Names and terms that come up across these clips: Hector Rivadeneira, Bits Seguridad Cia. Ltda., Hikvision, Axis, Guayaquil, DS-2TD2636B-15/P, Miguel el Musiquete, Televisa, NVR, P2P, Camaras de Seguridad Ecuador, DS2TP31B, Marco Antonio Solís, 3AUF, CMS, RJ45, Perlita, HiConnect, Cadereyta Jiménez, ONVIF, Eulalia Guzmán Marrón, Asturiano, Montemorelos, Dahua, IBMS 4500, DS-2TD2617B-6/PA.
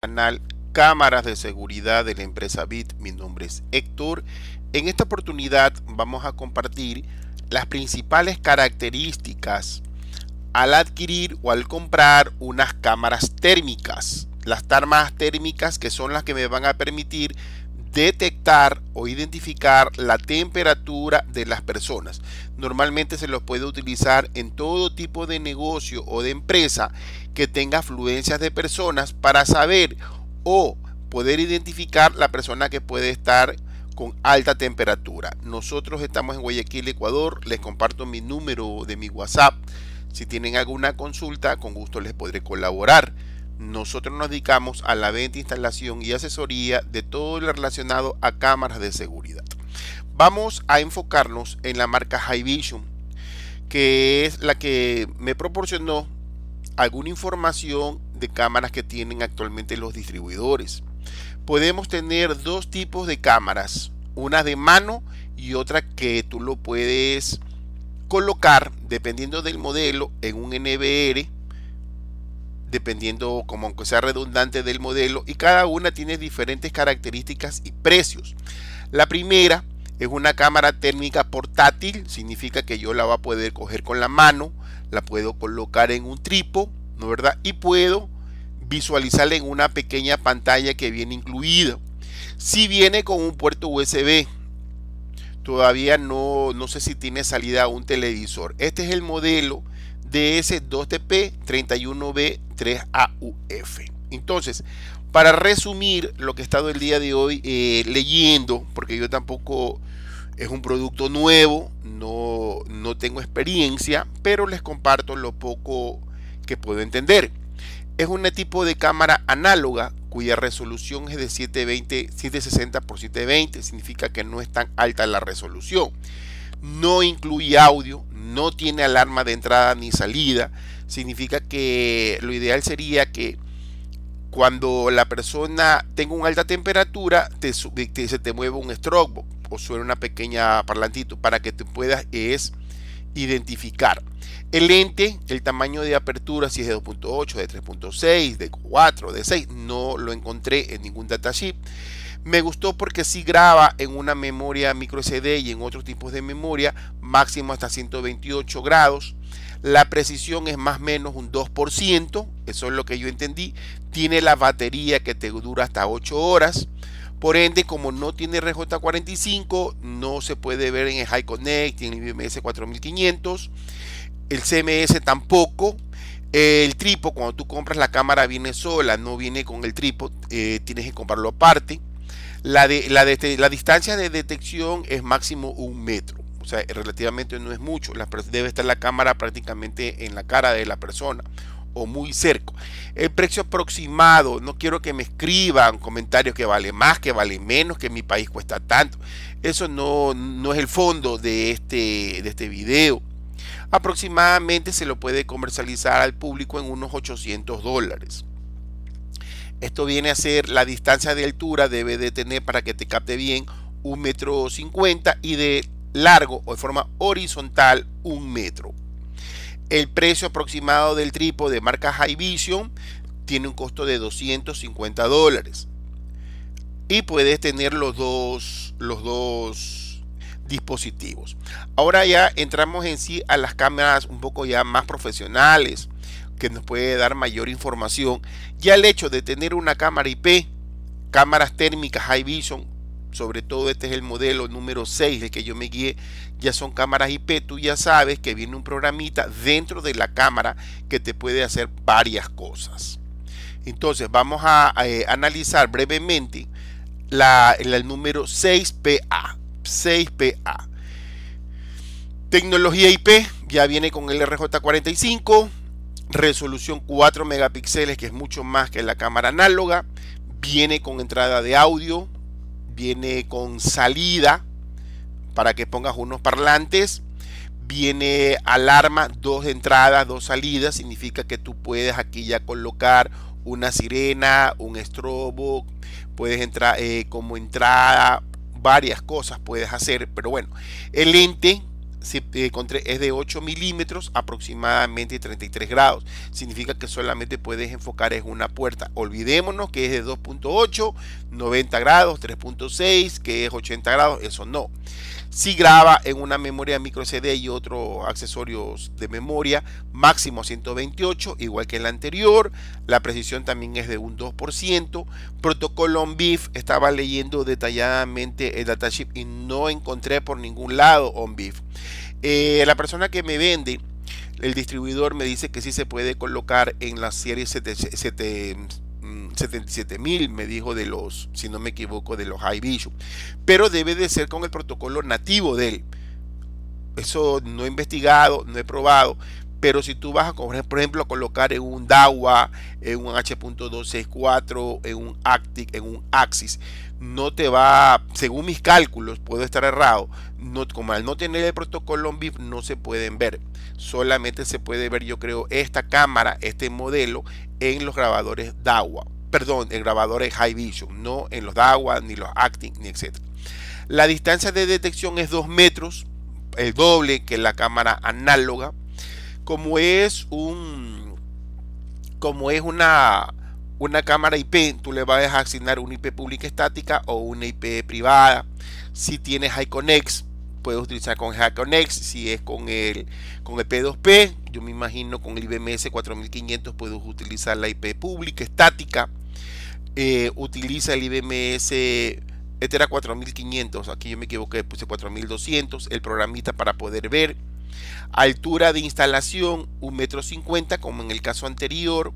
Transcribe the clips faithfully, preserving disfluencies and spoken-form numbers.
Canal Cámaras de Seguridad de la empresa B I T. Mi nombre es Héctor. En esta oportunidad vamos a compartir las principales características al adquirir o al comprar unas cámaras térmicas. Las cámaras térmicas que son las que me van a permitir detectar o identificar la temperatura de las personas. Normalmente se los puede utilizar en todo tipo de negocio o de empresa que tenga afluencias de personas para saber o poder identificar la persona que puede estar con alta temperatura. Nosotros estamos en Guayaquil, Ecuador. Les comparto mi número de mi WhatsApp. Si tienen alguna consulta, con gusto les podré colaborar. Nosotros nos dedicamos a la venta, instalación y asesoría de todo lo relacionado a cámaras de seguridad. Vamos a enfocarnos en la marca Hikvision, que es la que me proporcionó alguna información de cámaras que tienen actualmente los distribuidores. Podemos tener dos tipos de cámaras, una de mano y otra que tú lo puedes colocar, dependiendo del modelo, en un N V R, dependiendo como aunque sea redundante del modelo, y cada una tiene diferentes características y precios. La primera es una cámara térmica portátil, significa que yo la voy a poder coger con la mano, la puedo colocar en un trípode, ¿no verdad? Y puedo visualizarla en una pequeña pantalla que viene incluida. Si viene con un puerto U S B, todavía no, no sé si tiene salida a un televisor. Este es el modelo D S dos T P tres uno B tres A U F. Entonces, para resumir lo que he estado el día de hoy eh, leyendo, porque yo tampoco es un producto nuevo, no, no tengo experiencia, pero les comparto lo poco que puedo entender. Es un tipo de cámara análoga cuya resolución es de setecientos sesenta por setecientos veinte, significa que no es tan alta la resolución. No incluye audio, no tiene alarma de entrada ni salida, significa que lo ideal sería que cuando la persona tenga una alta temperatura te, te, se te mueva un strobe box o suena una pequeña parlantito para que te puedas es identificar. El lente, el tamaño de apertura, si es de dos punto ocho, de tres punto seis, de cuatro, de seis, no lo encontré en ningún datasheet. Me gustó porque sí graba en una memoria micro S D y en otros tipos de memoria, máximo hasta ciento veintiocho grados. La precisión es más o menos un dos por ciento, eso es lo que yo entendí. Tiene la batería que te dura hasta ocho horas. Por ende, como no tiene R J cuarenta y cinco, no se puede ver en el HiConnect, en el I B M S cuatro mil quinientos, el C M S tampoco. El trípode, cuando tú compras la cámara viene sola, no viene con el trípode, eh, tienes que comprarlo aparte. La, de, la, de, la distancia de detección es máximo un metro, o sea, relativamente no es mucho. La, debe estar la cámara prácticamente en la cara de la persona o muy cerca. El precio aproximado, no quiero que me escriban comentarios que vale más, que vale menos, que mi país cuesta tanto. Eso no, no es el fondo de este, de este video. Aproximadamente se lo puede comercializar al público en unos ochocientos dólares. Esto viene a ser la distancia de altura, debe de tener para que te capte bien un metro cincuenta y de largo o de forma horizontal un metro. El precio aproximado del trípode de marca Hikvision tiene un costo de doscientos cincuenta dólares. Y puedes tener los dos, los dos dispositivos. Ahora ya entramos en sí a las cámaras un poco ya más profesionales, que nos puede dar mayor información. Ya el hecho de tener una cámara I P, cámaras térmicas Hikvision, sobre todo este es el modelo número seis, el que yo me guié, ya son cámaras I P. Tú ya sabes que viene un programita dentro de la cámara que te puede hacer varias cosas. Entonces vamos a, a eh, analizar brevemente la, el número seis P A. Tecnología I P, ya viene con el R J cuarenta y cinco. Resolución cuatro megapíxeles, que es mucho más que la cámara análoga. Viene con entrada de audio, viene con salida para que pongas unos parlantes, viene alarma, dos entradas, dos salidas, significa que tú puedes aquí ya colocar una sirena, un estrobo, puedes entrar eh, como entrada, varias cosas puedes hacer. Pero bueno, el lente es de ocho milímetros, aproximadamente treinta y tres grados. Significa que solamente puedes enfocar en una puerta. Olvidémonos que es de dos punto ocho, noventa grados, tres punto seis, que es ochenta grados. Eso no. Si graba en una memoria micro C D y otros accesorios de memoria, máximo ciento veintiocho, igual que en la anterior. La precisión también es de un dos por ciento. Protocolo ONVIF, estaba leyendo detalladamente el datasheet y no encontré por ningún lado ONVIF. Eh, la persona que me vende, el distribuidor, me dice que sí se puede colocar en la serie setenta y siete mil, me dijo, de los, si no me equivoco, de los Hikvision, pero debe de ser con el protocolo nativo de él. Eso no he investigado, no he probado, pero si tú vas a, por ejemplo, a colocar en un Dahua, en un H punto doscientos sesenta y cuatro, en un Actic, en un Axis, no te va, según mis cálculos, puedo estar errado, no, como al no tener el protocolo ONVIF no se pueden ver, solamente se puede ver, yo creo, esta cámara, este modelo, en los grabadores Dahua, perdón, en grabadores Hikvision, no en los Dahua, ni los Actic, ni etcétera. La distancia de detección es dos metros, el doble que la cámara análoga. Como es un como es una, una cámara I P, tú le vas a asignar una I P pública estática o una I P privada. Si tienes HiConnect, puedes utilizar con HiConnect. Si es con el con el P dos P, yo me imagino con el I B M S cuatro mil quinientos puedes utilizar la I P pública estática. Eh, utiliza el I B M S. Este era cuatro mil quinientos, aquí yo me equivoqué, puse cuatro mil doscientos, el programita para poder ver. Altura de instalación un metro cincuenta, como en el caso anterior,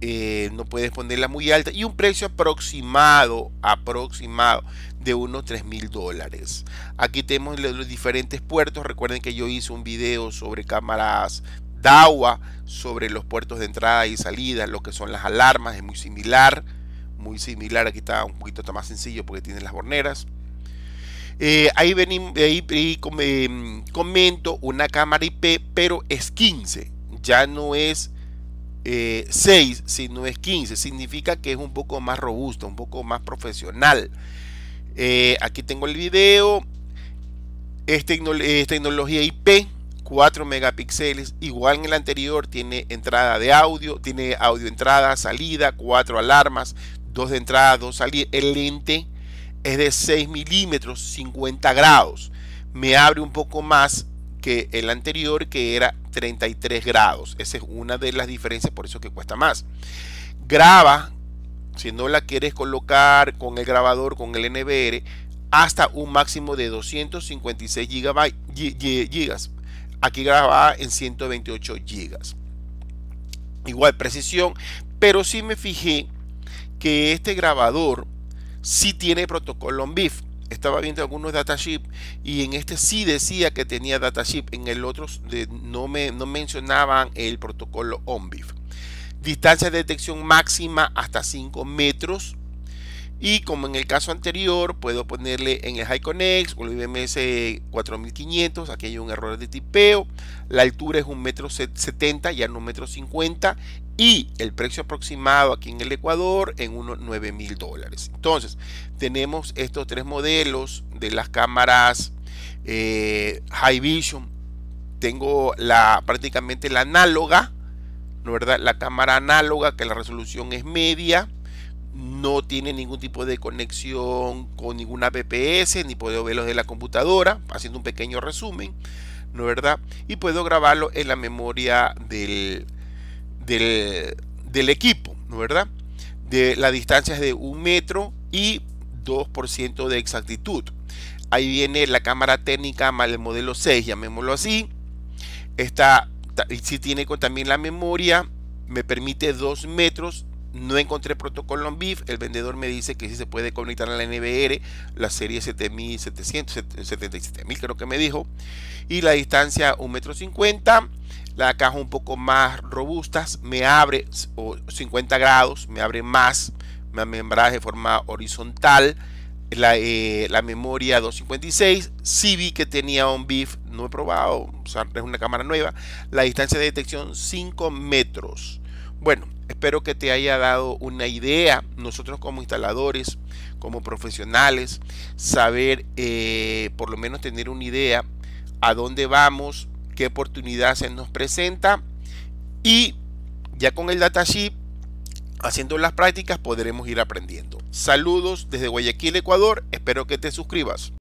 eh, no puedes ponerla muy alta, y un precio aproximado aproximado de unos tres mil dólares. Aquí tenemos los diferentes puertos. Recuerden que yo hice un video sobre cámaras Dahua, sobre los puertos de entrada y salida, lo que son las alarmas, es muy similar muy similar, aquí está un poquito más sencillo porque tiene las borneras. Eh, ahí venimos, ahí, ahí com eh, comento una cámara I P, pero es quince, ya no es eh, seis, sino es quince, significa que es un poco más robusta, un poco más profesional. Eh, aquí tengo el video, es, tecno es tecnología I P, cuatro megapíxeles, igual en el anterior, tiene entrada de audio, tiene audio entrada, salida, cuatro alarmas, dos de entrada, dos salidas, el lente es de seis milímetros, cincuenta grados, me abre un poco más que el anterior, que era treinta y tres grados. Esa es una de las diferencias, por eso que cuesta más. Graba, si no la quieres colocar con el grabador, con el N V R, hasta un máximo de doscientos cincuenta y seis gigas, aquí grababa en ciento veintiocho gigas. Igual precisión, pero sí me fijé que este grabador sí tiene protocolo ONVIF. Estaba viendo algunos datasheets y en este sí decía que tenía datasheet, en el otro no, me, no mencionaban el protocolo ONVIF. Distancia de detección máxima hasta cinco metros, y como en el caso anterior puedo ponerle en el HiConnect o el I B M S cuatro mil quinientos, aquí hay un error de tipeo. La altura es un metro setenta, ya no un metro cincuenta, y el precio aproximado aquí en el Ecuador en unos nueve mil dólares. Entonces tenemos estos tres modelos de las cámaras eh, Hikvision. Tengo la prácticamente la análoga, ¿no, verdad? La cámara análoga, que la resolución es media, no tiene ningún tipo de conexión con ninguna B P S, ni puedo verlos de la computadora, haciendo un pequeño resumen, ¿no es verdad? Y puedo grabarlo en la memoria del, del, del equipo, ¿no es verdad? De, la distancia es de un metro y dos por ciento de exactitud. Ahí viene la cámara técnica, el modelo seis, llamémoslo así. Esta sí tiene también la memoria, me permite dos metros. No encontré protocolo ONVIF, el vendedor me dice que sí se puede conectar a la N V R, la serie siete mil setecientos, setenta y siete mil creo que me dijo, y la distancia un metro cincuenta, la caja un poco más robusta, me abre oh, cincuenta grados, me abre más, me membraje de forma horizontal, la, eh, la memoria doscientos cincuenta y seis, sí vi que tenía ONVIF, no he probado, o sea, es una cámara nueva, la distancia de detección cinco metros. Bueno, espero que te haya dado una idea. Nosotros como instaladores, como profesionales, saber, eh, por lo menos tener una idea a dónde vamos, qué oportunidad se nos presenta, y ya con el datasheet, haciendo las prácticas, podremos ir aprendiendo. Saludos desde Guayaquil, Ecuador. Espero que te suscribas.